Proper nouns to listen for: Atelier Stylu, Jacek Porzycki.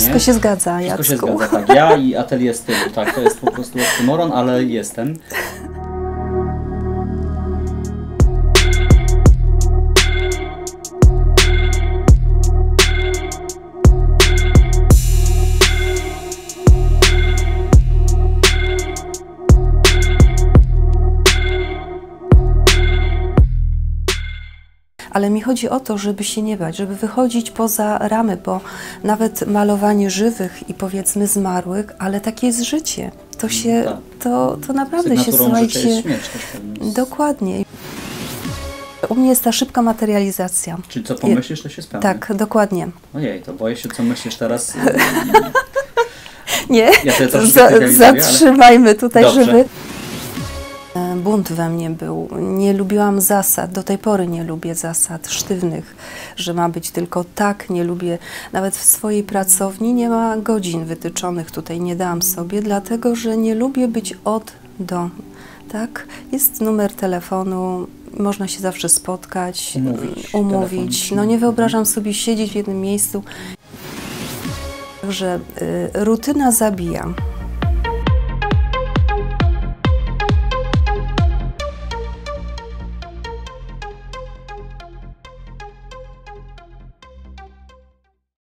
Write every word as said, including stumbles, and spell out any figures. Wszystko się zgadza, Wszystko Jacku. się zgadza, tak. Ja i Atelier Stylu, tak. To jest po prostu oxymoron, ale jestem. Ale mi chodzi o to, żeby się nie bać, żeby wychodzić poza ramy, bo nawet malowanie żywych i powiedzmy zmarłych, ale takie jest życie. To się, to, to naprawdę się, słuchajcie, jest śmierć, jest... dokładnie. U mnie jest ta szybka materializacja. Czyli co pomyślisz, to się spełni? Tak, dokładnie. Ojej, to boję się, co myślisz teraz. Nie, ja za, zatrzymajmy tutaj, dobrze. żeby... Bunt we mnie był. Nie lubiłam zasad, do tej pory nie lubię zasad sztywnych, że ma być tylko tak, nie lubię. Nawet w swojej pracowni nie ma godzin wytyczonych, tutaj nie dałam sobie, dlatego że nie lubię być od do. Tak? Jest numer telefonu, można się zawsze spotkać, umówić. umówić. No nie wyobrażam sobie siedzieć w jednym miejscu. Także y, rutyna zabija.